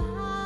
heart.